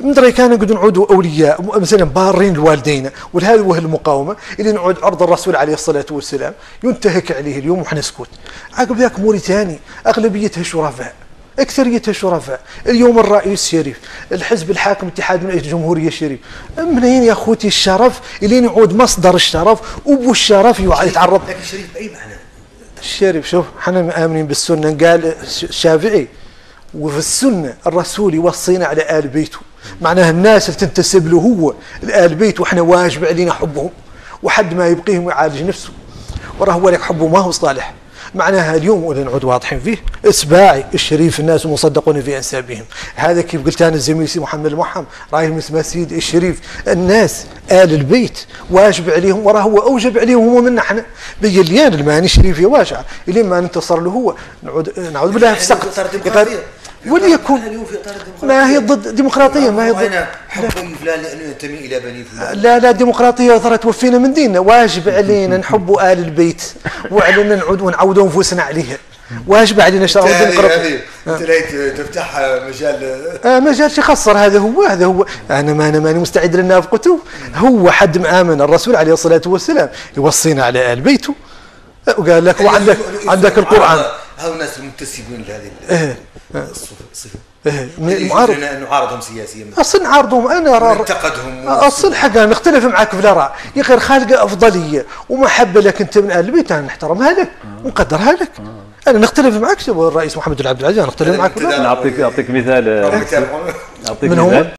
مدري كان قد نعود اولياء مثلا بارين الوالدين، وهذا هو المقاومه اللي نعود عرض الرسول عليه الصلاه والسلام ينتهك عليه اليوم وحنا سكوت. عقب ذاك موريتاني اغلبيتها شرفاء، اكثريتها شرفاء، اليوم الرئيس الشريف، الحزب الحاكم اتحاد من اجل الجمهوريه الشريف. منين يا اخوتي الشرف اللي نعود مصدر الشرف وبو الشرف يتعرض؟ لكن الشريف باي معنى؟ الشريف شوف احنا مآمنين بالسنه، قال الشافعي وفي السنه الرسول يوصينا على آل بيته، معناها الناس اللي تنتسب له هو لآل بيته وإحنا واجب علينا حبهم، وحد ما يبقيهم يعالج نفسه، وراه ولك حبه ما هو صالح. معناها اليوم ولا نعود واضحين فيه إسباعي الشريف الناس مصدقون في أنسابهم، هذا كيف قلت أنا الزميل سي محمد المحم رايه مثل سيد الشريف، الناس آل البيت واجب عليهم وراه هو أوجب عليهم هم منا احنا، بجليان الماني شريف واجع إلين ما ننتصر له هو نعود بالله في سقط. وليكن ما هي ضد ديمقراطيه، ما هي ضد حب فلان لانه ينتمي الى بني فلان، لا لا، الديمقراطيه ترى توفينا من ديننا، واجب علينا نحبوا آل البيت وعلينا نعود ونعودوا انفسنا عليها، واجب علينا شرع الديمقراطيه. انت تفتح مجال مجال يخسر، هذا هو انا ماني مستعد لنافقته، هو حد مآمن الرسول عليه الصلاه والسلام يوصينا على آل بيته، وقال لك وعندك القران. هؤلاء الناس المنتسبين لهذه الصفه معارضنا، نعارضهم سياسيا اصلا، نعارضهم انا انتقدهم اصلا حقا، نختلف معك في الاراء يا غير خالقه افضليه ومحبه لك انت من آل البيت، انا نحترمها لك ونقدرها لك، انا نختلف معك الرئيس محمد بن عبد العزيز، نختلف معك. نعطيك مثال، اعطيك مثال